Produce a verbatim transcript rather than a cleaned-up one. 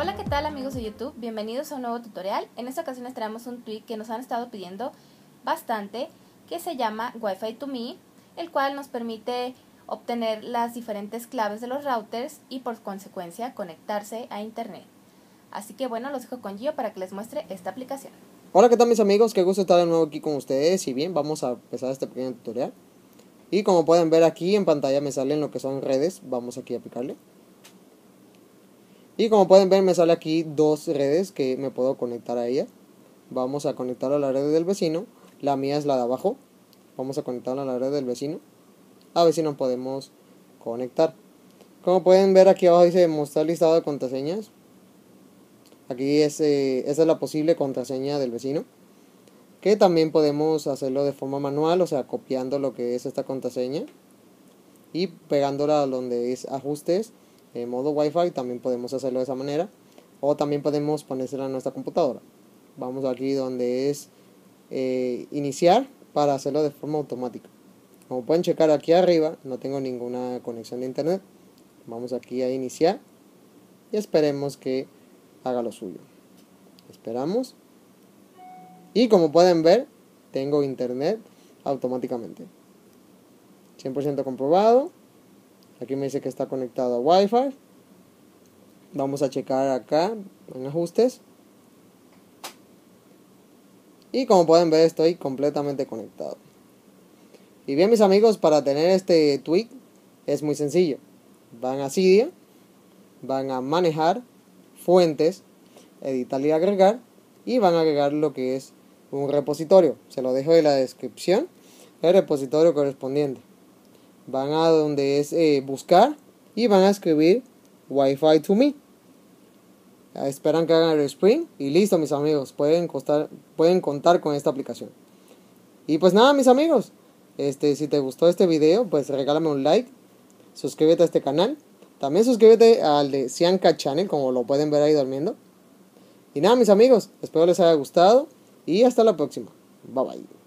Hola, ¿qué tal amigos de YouTube? Bienvenidos a un nuevo tutorial. En esta ocasión les traemos un tweet que nos han estado pidiendo bastante, que se llama Wifi to me, el cual nos permite obtener las diferentes claves de los routers y por consecuencia conectarse a internet. Así que bueno, los dejo con Gio para que les muestre esta aplicación. Hola, ¿qué tal mis amigos? Qué gusto estar de nuevo aquí con ustedes. Y bien, vamos a empezar este pequeño tutorial. Y como pueden ver aquí en pantalla me salen lo que son redes. Vamos aquí a aplicarle. Y como pueden ver me sale aquí dos redes que me puedo conectar a ellas. Vamos a conectar a la red del vecino. La mía es la de abajo. Vamos a conectarla a la red del vecino. A ver si nos podemos conectar. Como pueden ver aquí abajo dice mostrar listado de contraseñas. Aquí es, eh, esa es la posible contraseña del vecino, que también podemos hacerlo de forma manual, o sea copiando lo que es esta contraseña y pegándola donde es ajustes, en modo wifi. También podemos hacerlo de esa manera, o también podemos ponérsela a nuestra computadora. Vamos aquí donde es eh, iniciar para hacerlo de forma automática. Como pueden checar aquí arriba, no tengo ninguna conexión de internet. Vamos aquí a iniciar y esperemos que haga lo suyo. Esperamos. Y como pueden ver, tengo internet automáticamente. cien por ciento comprobado. Aquí me dice que está conectado a Wi-Fi. Vamos a checar acá en ajustes. Y como pueden ver, estoy completamente conectado. Y bien mis amigos, para tener este tweak es muy sencillo. Van a Cydia, van a manejar, fuentes, editar y agregar, y van a agregar lo que es un repositorio. Se lo dejo en la descripción, el repositorio correspondiente. Van a donde es eh, buscar y van a escribir Wifi to me. Esperan que hagan el sprint y listo mis amigos, pueden, costar, pueden contar con esta aplicación. Y pues nada mis amigos, este, si te gustó este video pues regálame un like, suscríbete a este canal. También suscríbete al de Sianca Channel, como lo pueden ver ahí durmiendo. Y nada, mis amigos, espero les haya gustado y hasta la próxima. Bye bye.